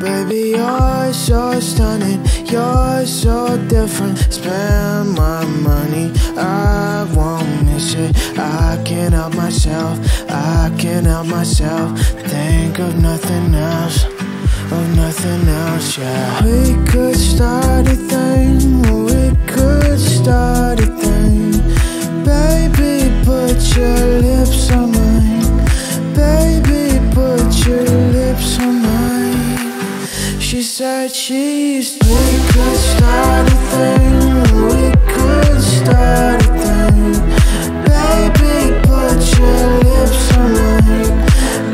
Baby, you're so stunning, you're so different. Spend my money, I won't miss it. I can't help myself, I can't help myself. Think of nothing else, yeah. We could start a thing, we could start a thing. Baby, put your lips on mine. Baby, put your lips on mine. She said she's. We could start a thing. We could start a thing. Baby, put your lips on mine.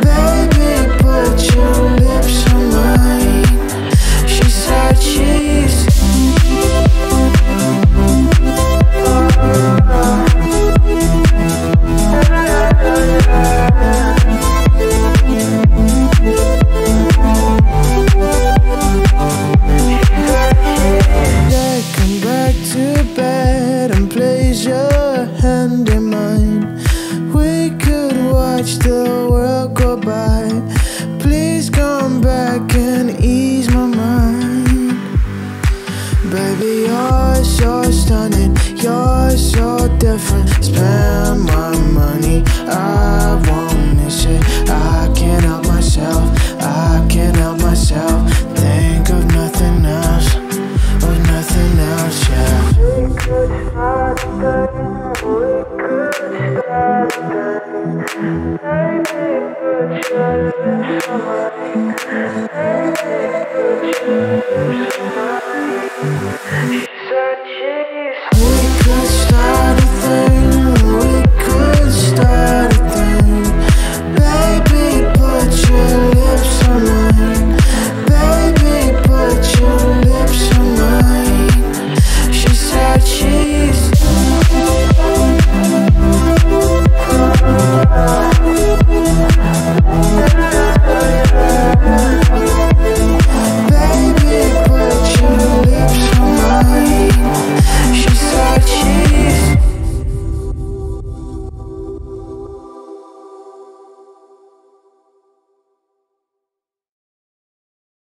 Baby, put your lips on mine. She said she's. Spend my money, I won't miss it. I can't help myself, I can't help myself. Think of nothing else, yeah. We could start a thing, we could start a thing. Baby, put your lips on mine. Baby, put your lips on mine.